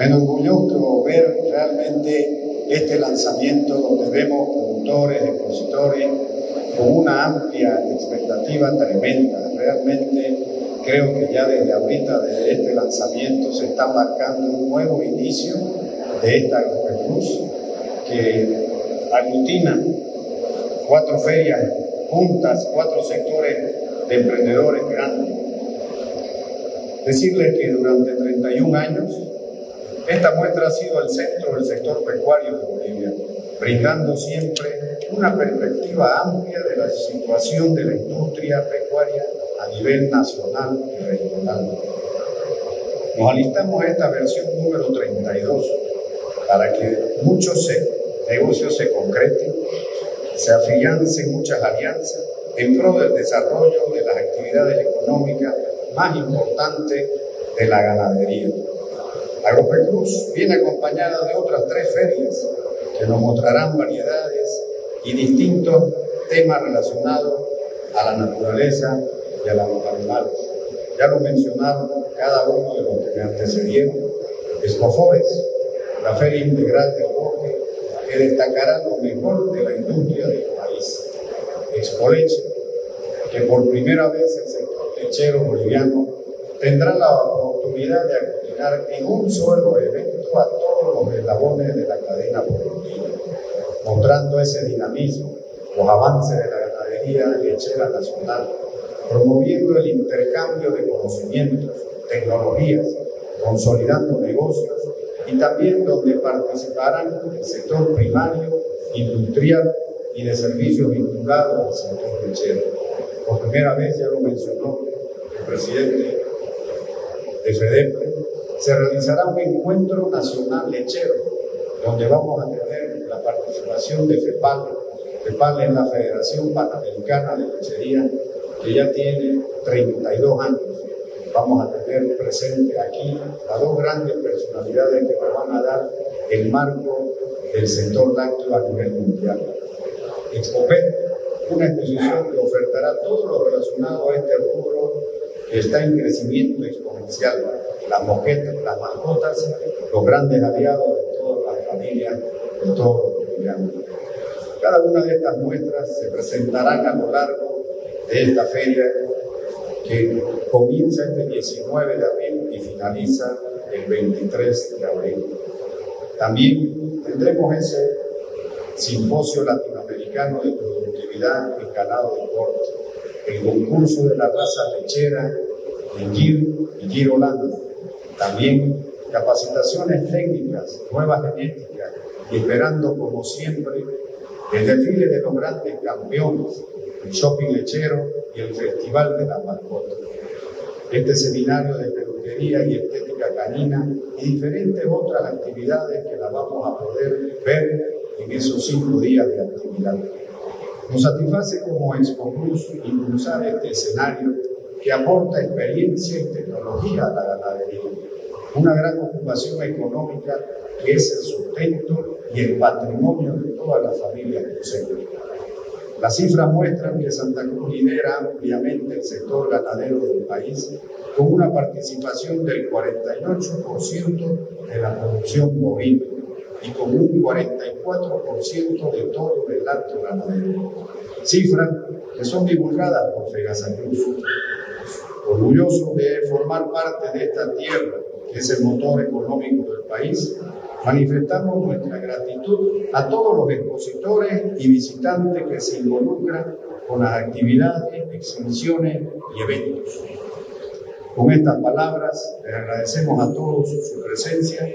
Me enorgulló ver realmente este lanzamiento donde vemos productores, expositores, con una amplia expectativa tremenda. Realmente creo que ya desde ahorita, desde este lanzamiento, se está marcando un nuevo inicio de esta Agropecruz que aglutina 4 ferias juntas, 4 sectores de emprendedores grandes. Decirles que durante 31 años esta muestra ha sido el centro del sector pecuario de Bolivia, brindando siempre una perspectiva amplia de la situación de la industria pecuaria a nivel nacional y regional. Nos alistamos a esta versión número 32 para que muchos negocios se concreten, se afiancen muchas alianzas en pro del desarrollo de las actividades económicas más importantes de la ganadería. Agropecruz viene acompañada de otras 3 ferias que nos mostrarán variedades y distintos temas relacionados a la naturaleza y a los animales. Ya lo mencionaron cada uno de los que me antecedieron. Escofores, la feria integral del bosque, que destacará lo mejor de la industria del país. Expoleche, que por primera vez el sector lechero boliviano tendrá la oportunidad de aglutinar en un solo evento a todos los eslabones de la cadena productiva, mostrando ese dinamismo, los avances de la ganadería lechera nacional, promoviendo el intercambio de conocimientos, tecnologías, consolidando negocios y también donde participarán el sector primario, industrial y de servicios vinculados al sector lechero. Por primera vez, ya lo mencionó el presidente de FEDEPRE, se realizará un encuentro nacional lechero, donde vamos a tener la participación de FEPAL. FEPAL es la Federación Panamericana de Lechería, que ya tiene 32 años. Vamos a tener presente aquí a 2 grandes personalidades que nos van a dar el marco del sector lácteo a nivel mundial. ExpoVet, una exposición que ofertará todo lo relacionado a este rubro que está en crecimiento exponencial, las mosquetas, las mascotas, los grandes aliados de todas las familias, de todos los bolivianos. Cada una de estas muestras se presentarán a lo largo de esta feria que comienza este 19 de abril y finaliza el 23 de abril. También tendremos ese simposio latinoamericano de productividad en ganado de corte, el concurso de la raza lechera en Giro Holanda, también capacitaciones técnicas, nuevas genéticas, y esperando como siempre el desfile de los grandes campeones, el shopping lechero y el festival de las mascotas. Este seminario de peluquería y estética canina y diferentes otras actividades que las vamos a poder ver en esos 5 días de actividad. Nos satisface como Expo Cruz impulsar este escenario que aporta experiencia y tecnología a la ganadería, una gran ocupación económica que es el sustento y el patrimonio de todas las familias cruceñas. Las cifras muestran que Santa Cruz lidera ampliamente el sector ganadero del país, con una participación del 48% de la producción bovina y con un 44% de todo el acto ganadero. Cifras que son divulgadas por Fegasacruz. Orgulloso de formar parte de esta tierra, que es el motor económico del país, manifestamos nuestra gratitud a todos los expositores y visitantes que se involucran con las actividades, exhibiciones y eventos. Con estas palabras, les agradecemos a todos su presencia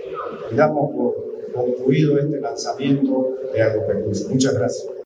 y damos por concluido este lanzamiento de Agropecruz. Muchas gracias.